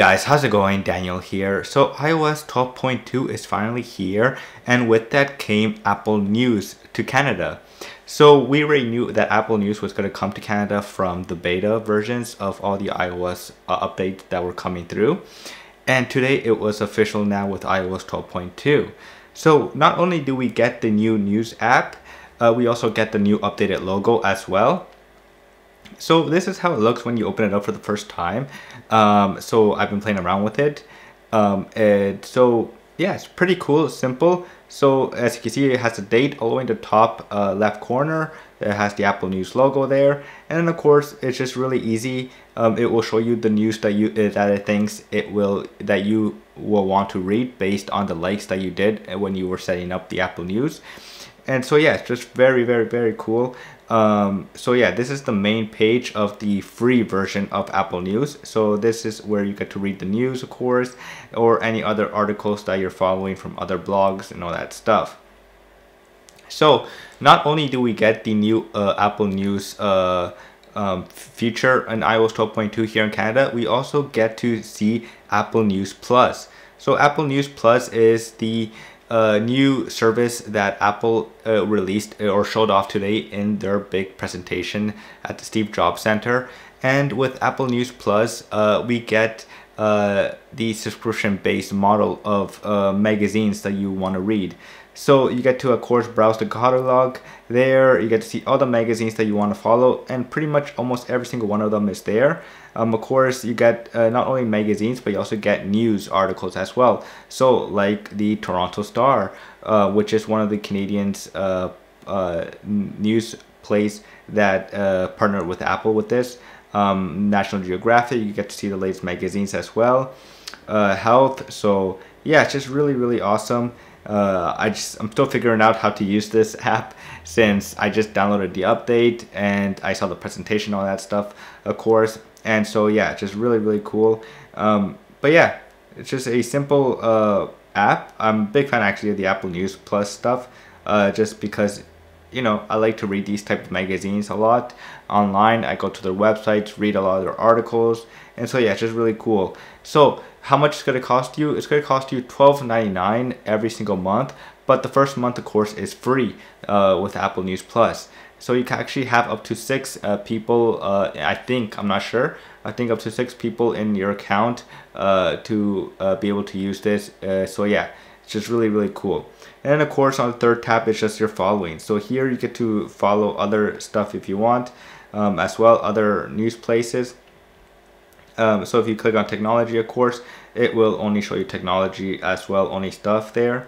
Guys, how's it going? Daniel here. So iOS 12.2 is finally here, and with that came Apple News to Canada. So we already knew that Apple News was going to come to Canada from the beta versions of all the iOS updates that were coming through. And today it was official now with iOS 12.2. So not only do we get the new news app, we also get the new updated logo as well. So this is how it looks when you open it up for the first time. So I've been playing around with it. So yeah, it's pretty cool, simple. So as you can see, it has the date all the way in the top left corner. It has the Apple News logo there. And then of course, it's just really easy. It will show you the news that you will want to read based on the likes that you did when you were setting up the Apple News. And so yeah, it's just very, very, very cool. So yeah, this is the main page of the free version of Apple News. So this is where you get to read the news, of course, or any other articles that you're following from other blogs and all that stuff. So not only do we get the new Apple News feature in iOS 12.2 here in Canada, we also get to see Apple News Plus. So Apple News Plus is the new service that Apple released or showed off today in their big presentation at the Steve Jobs Center. And with Apple News Plus, we get the subscription-based model of magazines that you want to read. So you get to, of course, browse the catalog there. You get to see all the magazines that you want to follow, and pretty much almost every single one of them is there. Of course, you get not only magazines, but you also get news articles as well. So like the Toronto Star, which is one of the Canadians news place that partnered with Apple with this. National Geographic, you get to see the latest magazines as well. Health, so yeah, it's just really, really awesome. I'm still figuring out how to use this app since I just downloaded the update and I saw the presentation, all that stuff, of course. And so yeah, just really, really cool. But yeah, it's just a simple app. I'm a big fan actually of the Apple News Plus stuff, just because, you know, I like to read these type of magazines a lot online. I go to their websites, read a lot of their articles, and so yeah, it's just really cool. So how much it's gonna cost you? It's gonna cost you $12.99 every single month, but the first month, of course, is free with Apple News Plus. So you can actually have up to six people, I think up to six people in your account to be able to use this. So yeah, it's just really, really cool. And of course, on the third tab, it's just your following. So here you get to follow other stuff if you want, as well, other news places. So if you click on technology, of course, it will only show you technology as well, only stuff there.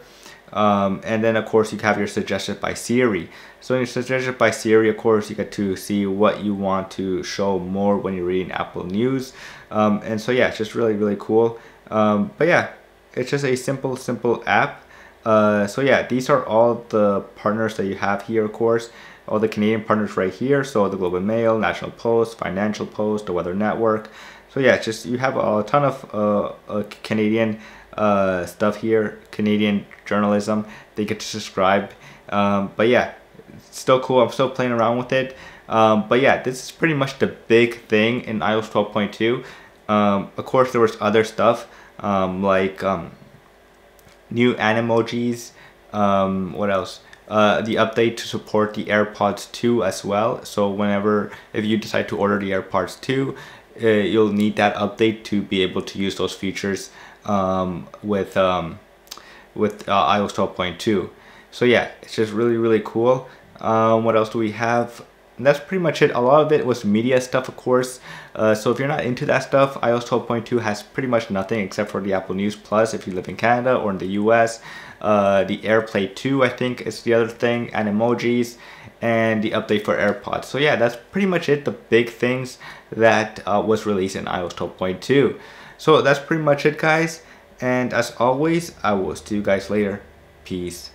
And then of course you have your suggested by Siri. So in your suggested by Siri, of course, you get to see what you want to show more when you're reading Apple News. And so yeah, it's just really, really cool. But yeah, it's just a simple, simple app. So yeah, these are all the partners that you have here, of course, all the Canadian partners right here. So the Globe and Mail, National Post, Financial Post, the Weather Network. So yeah, it's just, you have a ton of Canadian stuff here, Canadian journalism they get to subscribe. But yeah, it's still cool. I'm still playing around with it. But yeah, this is pretty much the big thing in iOS 12.2. Of course, there was other stuff like new Animojis. What else? The update to support the AirPods 2 as well. So if you decide to order the AirPods 2, you'll need that update to be able to use those features with iOS 12.2. So yeah, it's just really, really cool. What else do we have? And that's pretty much it. A lot of it was media stuff, of course. So if you're not into that stuff, iOS 12.2 has pretty much nothing except for the Apple News Plus if you live in Canada or in the US. The Airplay 2, I think, is the other thing, Animojis, and the update for AirPods. So yeah, that's pretty much it, the big things that was released in iOS 12.2. So that's pretty much it, guys. And as always, I will see you guys later. Peace.